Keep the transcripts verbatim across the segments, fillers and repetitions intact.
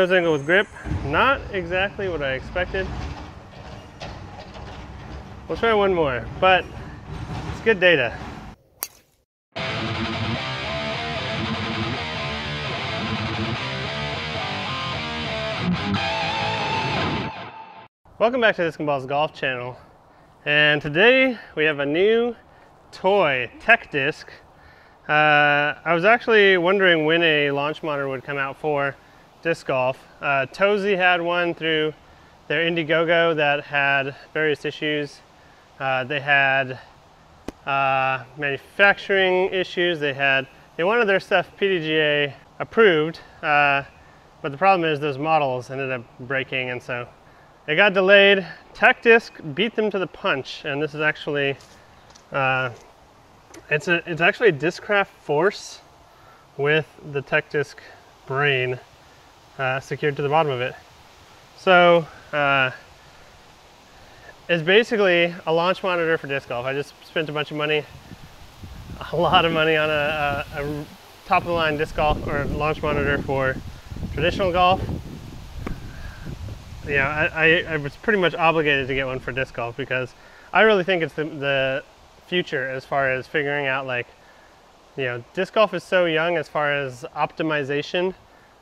Nose angle with grip, not exactly what I expected. We'll try one more, but it's good data. Welcome back to Disc and Balls Golf Channel. And today we have a new toy, TechDisc. Uh, I was actually wondering when a launch monitor would come out for disc golf. Uh, Tosy had one through their Indiegogo that had various issues. Uh, they had uh, manufacturing issues. They had they wanted their stuff P D G A approved, uh, but the problem is those models ended up breaking, and so it got delayed. TechDisc beat them to the punch, and this is actually uh, it's a it's actually a Discraft force with the TechDisc brain Uh, secured to the bottom of it. So uh, it's basically a launch monitor for disc golf. I just spent a bunch of money, a lot of money on a, a, a top of the line disc golf or launch monitor for traditional golf. Yeah, I, I, I was pretty much obligated to get one for disc golf because I really think it's the, the future as far as figuring out, like, you know, disc golf is so young as far as optimization.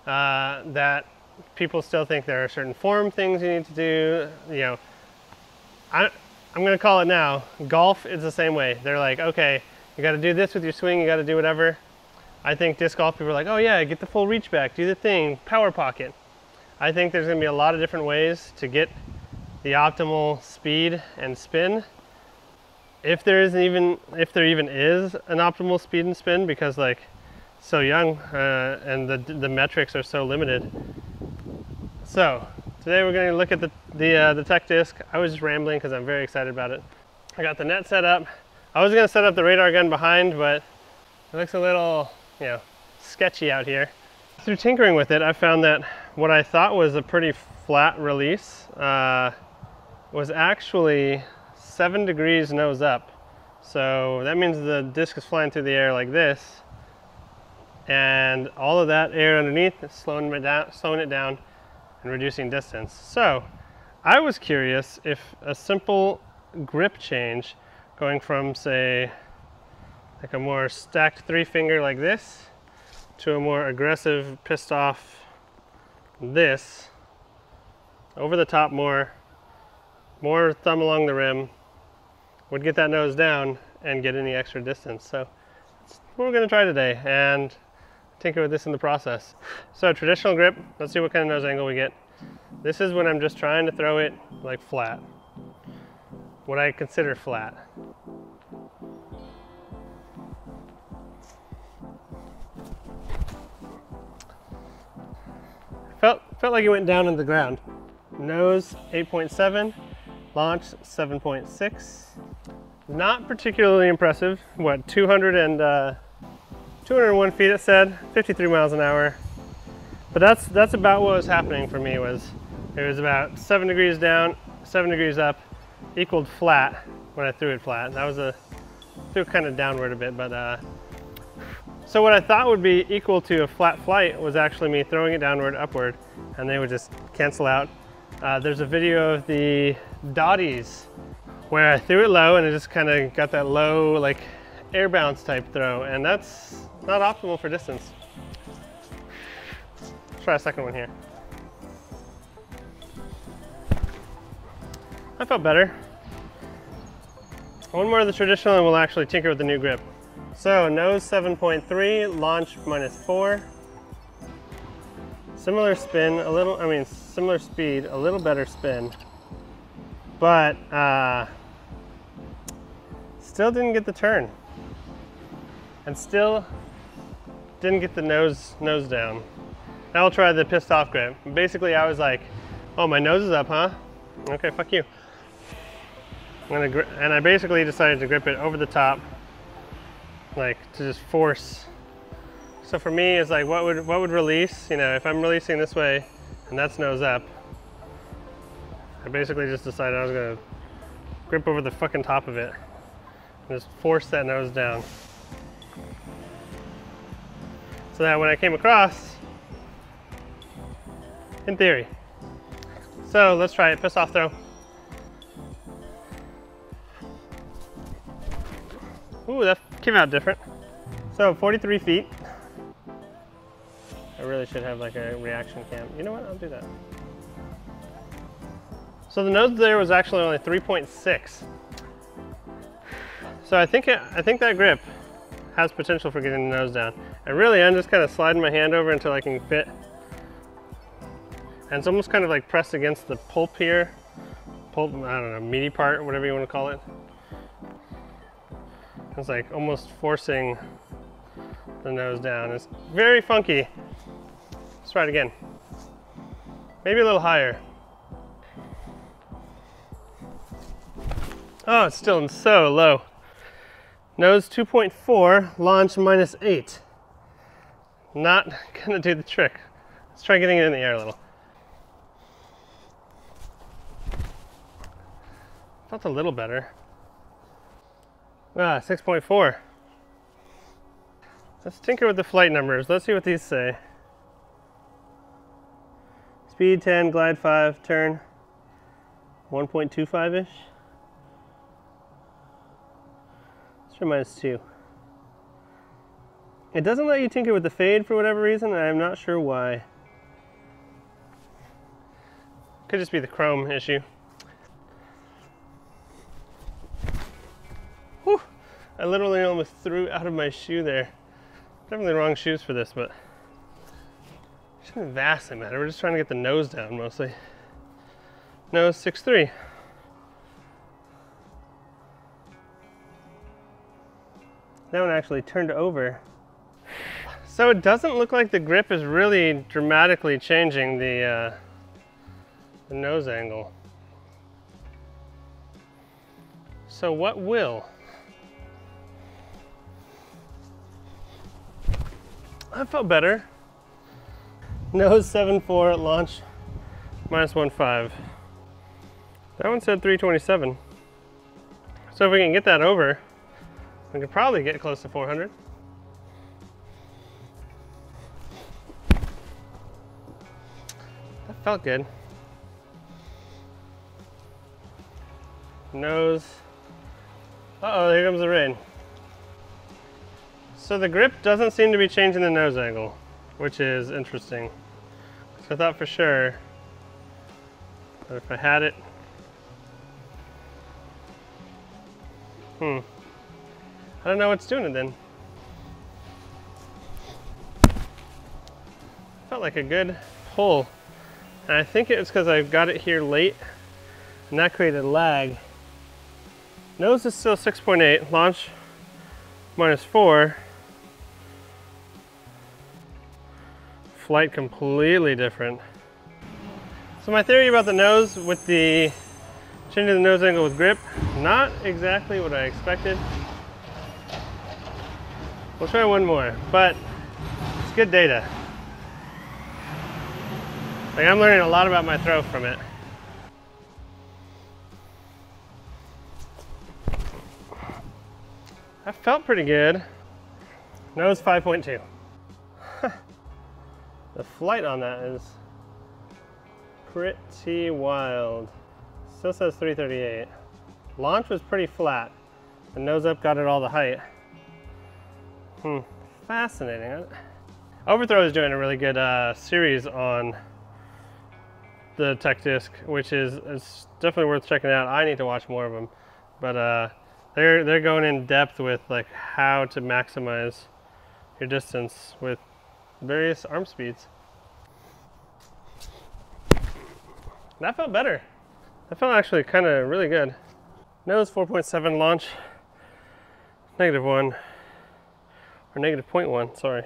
Uh, that people still think there are certain form things you need to do. You know, I, I'm gonna call it now, golf is the same way. They're like, okay, you gotta do this with your swing, you gotta do whatever. I think disc golf people are like, oh yeah, get the full reach back, do the thing, power pocket. I think there's gonna be a lot of different ways to get the optimal speed and spin. If there isn't even, if there even is an optimal speed and spin, because, like, so young uh, and the, the metrics are so limited. So today we're going to look at the, the, uh, the TechDisc. I was just rambling because I'm very excited about it. I got the net set up. I was going to set up the radar gun behind, but it looks a little, you know, sketchy out here. Through tinkering with it, I found that what I thought was a pretty flat release uh, was actually seven degrees nose up. So that means the disc is flying through the air like this, and all of that air underneath is slowing it down, slowing it down and reducing distance. So I was curious if a simple grip change, going from, say, like a more stacked three finger like this to a more aggressive pissed off this, over the top more, more thumb along the rim, would get that nose down and get any extra distance. So that's what we're gonna try today, and tinker with this in the process. So traditional grip, let's see what kind of nose angle we get. This is when I'm just trying to throw it like flat, what I consider flat. Felt, felt like it went down in the ground. Nose eight point seven, launch seven point six. Not particularly impressive. What, two hundred and, uh, two hundred one feet it said, fifty-three miles an hour. But that's that's about what was happening for me. Was it was about seven degrees down, seven degrees up, equaled flat when I threw it flat. That was a threw it kind of downward a bit, but uh, so what I thought would be equal to a flat flight was actually me throwing it downward, upward, and they would just cancel out. Uh, there's a video of the Dotties where I threw it low and it just kind of got that low, like, air bounce type throw, and that's not optimal for distance. Let's try a second one here. I felt better. One more of the traditional and we'll actually tinker with the new grip. So nose seven point three, launch minus four. Similar spin, a little, I mean, similar speed, a little better spin, but uh, still didn't get the turn. And still didn't get the nose nose down. Now I'll try the pissed off grip. Basically I was like, oh, my nose is up, huh? Okay, fuck you. I'm gonna and I basically decided to grip it over the top, like, to just force. So for me, it's like, what would, what would release? You know, if I'm releasing this way and that's nose up, I basically just decided I was gonna grip over the fucking top of it and just force that nose down, so that when I came across, in theory. So let's try it, piss off throw. Ooh, that came out different. So forty-three feet. I really should have like a reaction cam. You know what, I'll do that. So the nose there was actually only three point six. So I think, it, I think that grip has potential for getting the nose down. And really, I'm just kind of sliding my hand over until I can fit. And it's almost kind of like pressed against the pulp here. Pulp, I don't know, meaty part, whatever you want to call it. It's like almost forcing the nose down. It's very funky. Let's try it again. Maybe a little higher. Oh, it's still so low. Nose two point four, launch minus eight. Not gonna do the trick. Let's try getting it in the air a little. Felt a little better. Ah, six point four. Let's tinker with the flight numbers. Let's see what these say. Speed ten, glide five, turn one point two five-ish. Minus two. It doesn't let you tinker with the fade for whatever reason, and I'm not sure why. Could just be the chrome issue. Whew, I literally almost threw out of my shoe there. Definitely wrong shoes for this, but it shouldn't vastly matter. We're just trying to get the nose down mostly. Nose six three. That one actually turned over. So it doesn't look like the grip is really dramatically changing the, uh, the nose angle. So what will? I felt better. Nose seven four, launch minus one five. That one said three twenty-seven. So if we can get that over, we could probably get close to four hundred. That felt good. Nose. Uh-oh, here comes the rain. So the grip doesn't seem to be changing the nose angle, which is interesting. So I thought for sure that if I had it, hmm. I don't know what's doing it then. Felt like a good pull. And I think it's because I got it here late and that created lag. Nose is still six point eight, launch minus four. Flight completely different. So my theory about the nose with the changing the nose angle with grip, not exactly what I expected. We'll try one more, but it's good data. Like, I'm learning a lot about my throw from it. That felt pretty good. Nose five point two. The flight on that is pretty wild. Still says three thirty-eight. Launch was pretty flat. The nose up got it all the height. Hmm, fascinating. Overthrow is doing a really good uh, series on the TechDisc, which is it's definitely worth checking out. I need to watch more of them, but uh, they're they're going in depth with like how to maximize your distance with various arm speeds. That felt better. That felt actually kind of really good. Nose four point seven, launch negative one. Or negative zero point one, sorry.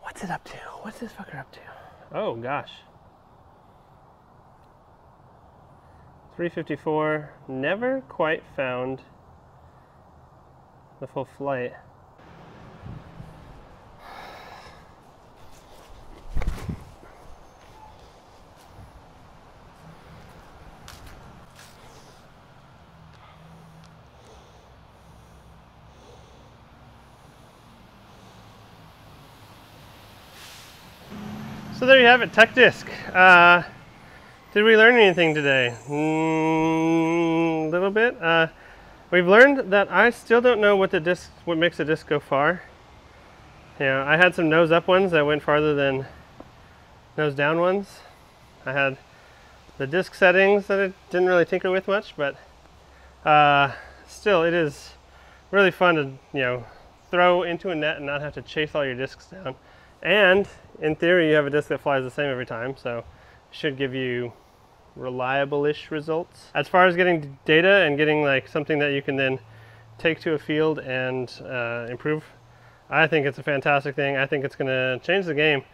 What's it up to? What's this fucker up to? Oh gosh. three fifty-four, never quite found the full flight. So there you have it, TechDisc. Uh, did we learn anything today? A mm, little bit. Uh, we've learned that I still don't know what the disc, what makes a disc go far. Yeah, I had some nose up ones that went farther than nose down ones. I had the disc settings that I didn't really tinker with much, but uh, still, it is really fun to, you know, throw into a net and not have to chase all your discs down. And in theory, you have a disc that flies the same every time, so it should give you reliable-ish results. As far as getting data and getting like something that you can then take to a field and uh, improve, I think it's a fantastic thing. I think it's going to change the game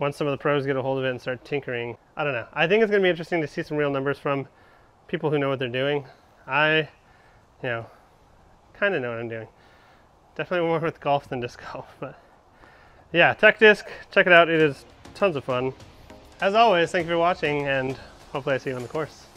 once some of the pros get a hold of it and start tinkering. I don't know. I think it's going to be interesting to see some real numbers from people who know what they're doing. I, you know, kind of know what I'm doing. Definitely more with golf than disc golf, but yeah, TechDisc, check it out. It is tons of fun. As always, thank you for watching, and hopefully I see you on the course.